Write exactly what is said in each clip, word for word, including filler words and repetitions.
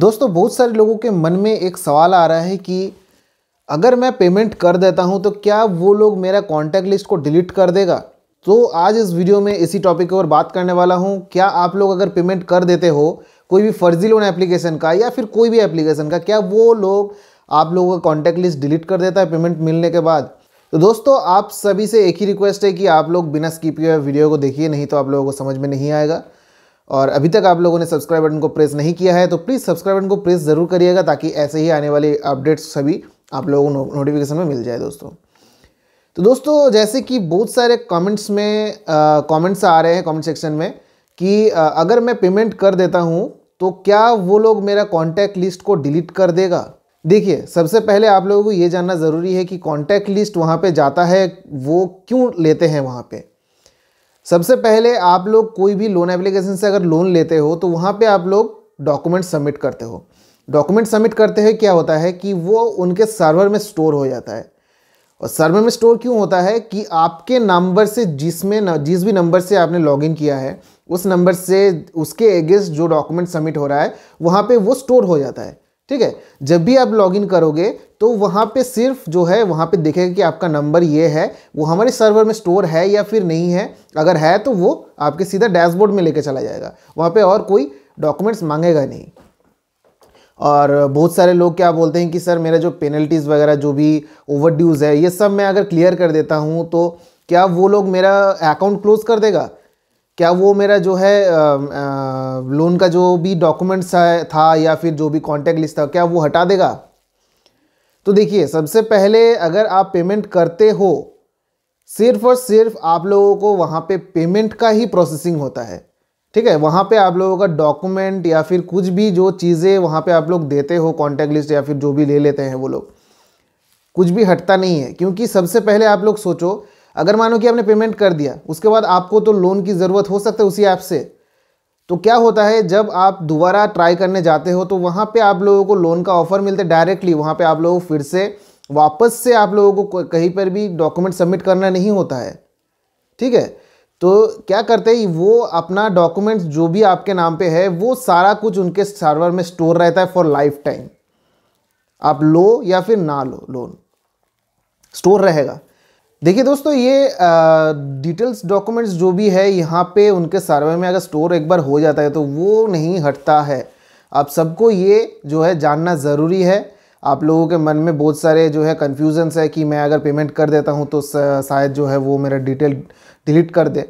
दोस्तों बहुत सारे लोगों के मन में एक सवाल आ रहा है कि अगर मैं पेमेंट कर देता हूं तो क्या वो लोग मेरा कॉन्टैक्ट लिस्ट को डिलीट कर देगा। तो आज इस वीडियो में इसी टॉपिक के ऊपर बात करने वाला हूं। क्या आप लोग अगर पेमेंट कर देते हो कोई भी फर्जी लोन एप्लीकेशन का या फिर कोई भी एप्लीकेशन का, क्या वो लोग आप लोगों का कॉन्टैक्ट लिस्ट डिलीट कर देता है पेमेंट मिलने के बाद। तो दोस्तों आप सभी से एक ही रिक्वेस्ट है कि आप लोग बिना स्किप किए वीडियो को देखिए, नहीं तो आप लोगों को समझ में नहीं आएगा। और अभी तक आप लोगों ने सब्सक्राइब बटन को प्रेस नहीं किया है तो प्लीज़ सब्सक्राइब बटन को प्रेस ज़रूर करिएगा ताकि ऐसे ही आने वाले अपडेट्स सभी आप लोगों को नोटिफिकेशन में मिल जाए। दोस्तों तो दोस्तों जैसे कि बहुत सारे कमेंट्स में कमेंट्स आ रहे हैं कमेंट सेक्शन में कि आ, अगर मैं पेमेंट कर देता हूं तो क्या वो लोग मेरा कॉन्टैक्ट लिस्ट को डिलीट कर देगा। देखिए सबसे पहले आप लोगों को ये जानना ज़रूरी है कि कॉन्टैक्ट लिस्ट वहाँ पर जाता है वो क्यों लेते हैं वहाँ पर। सबसे पहले आप लोग कोई भी लोन एप्लीकेशन से अगर लोन लेते हो तो वहाँ पे आप लोग डॉक्यूमेंट सबमिट करते हो। डॉक्यूमेंट सबमिट करते हैं क्या होता है कि वो उनके सर्वर में स्टोर हो जाता है। और सर्वर में स्टोर क्यों होता है कि आपके नंबर से जिसमें जिस भी नंबर से आपने लॉगिन किया है उस नंबर से उसके अगेंस्ट जो डॉक्यूमेंट सबमिट हो रहा है वहाँ पर वो स्टोर हो जाता है। ठीक है, जब भी आप लॉगिन करोगे तो वहाँ पे सिर्फ जो है वहाँ पे देखेगा कि आपका नंबर ये है, वो हमारे सर्वर में स्टोर है या फिर नहीं है। अगर है तो वो आपके सीधा डैशबोर्ड में लेके चला जाएगा, वहाँ पे और कोई डॉक्यूमेंट्स मांगेगा नहीं। और बहुत सारे लोग क्या बोलते हैं कि सर मेरा जो पेनल्टीज़ वगैरह जो भी ओवर ड्यूज़ है ये सब मैं अगर क्लियर कर देता हूँ तो क्या वो लोग मेरा अकाउंट क्लोज़ कर देगा, क्या वो मेरा जो है आ, आ, लोन का जो भी डॉक्यूमेंट्स था या फिर जो भी कॉन्टैक्ट लिस्ट था क्या वो हटा देगा। तो देखिए सबसे पहले अगर आप पेमेंट करते हो सिर्फ और सिर्फ आप लोगों को वहाँ पे पेमेंट का ही प्रोसेसिंग होता है। ठीक है, वहाँ पे आप लोगों का डॉक्यूमेंट या फिर कुछ भी जो चीज़ें वहाँ पे आप लोग देते हो कॉन्टैक्ट लिस्ट या फिर जो भी ले लेते हैं वो लोग कुछ भी हटता नहीं है। क्योंकि सबसे पहले आप लोग सोचो अगर मानो कि आपने पेमेंट कर दिया उसके बाद आपको तो लोन की ज़रूरत हो सकता है उसी ऐप से। तो क्या होता है जब आप दोबारा ट्राई करने जाते हो तो वहाँ पे आप लोगों को लोन का ऑफ़र मिलता है डायरेक्टली। वहाँ पे आप लोगों को फिर से वापस से आप लोगों को कहीं पर भी डॉक्यूमेंट सबमिट करना नहीं होता है। ठीक है, तो क्या करते हैं वो अपना डॉक्यूमेंट्स जो भी आपके नाम पर है वो सारा कुछ उनके सर्वर में स्टोर रहता है फॉर लाइफ टाइम। आप लो या फिर ना लो लोन स्टोर रहेगा। देखिए दोस्तों ये डिटेल्स डॉक्यूमेंट्स जो भी है यहाँ पे उनके सर्वर में अगर स्टोर एक बार हो जाता है तो वो नहीं हटता है। आप सबको ये जो है जानना ज़रूरी है। आप लोगों के मन में बहुत सारे जो है कन्फ्यूजन्स है कि मैं अगर पेमेंट कर देता हूँ तो शायद जो है वो मेरा डिटेल डिलीट कर दे।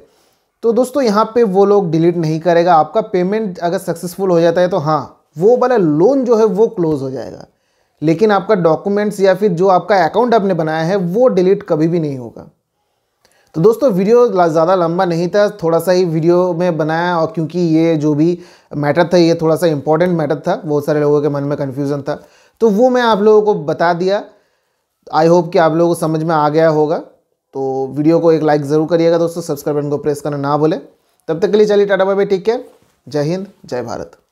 तो दोस्तों यहाँ पे वो लोग डिलीट नहीं करेगा। आपका पेमेंट अगर सक्सेसफुल हो जाता है तो हाँ वो वाला लोन जो है वो क्लोज़ हो जाएगा, लेकिन आपका डॉक्यूमेंट्स या फिर जो आपका अकाउंट आपने बनाया है वो डिलीट कभी भी नहीं होगा। तो दोस्तों वीडियो ज़्यादा लंबा नहीं था, थोड़ा सा ही वीडियो में बनाया और क्योंकि ये जो भी मैटर था ये थोड़ा सा इंपॉर्टेंट मैटर था, बहुत सारे लोगों के मन में कन्फ्यूज़न था तो वो मैं आप लोगों को बता दिया। आई होप कि आप लोगों को समझ में आ गया होगा। तो वीडियो को एक लाइक ज़रूर करिएगा दोस्तों, सब्सक्राइब बटन को प्रेस करना ना भूलें। तब तक के लिए चलिए tata bye bye, take care, जय हिंद, जय भारत।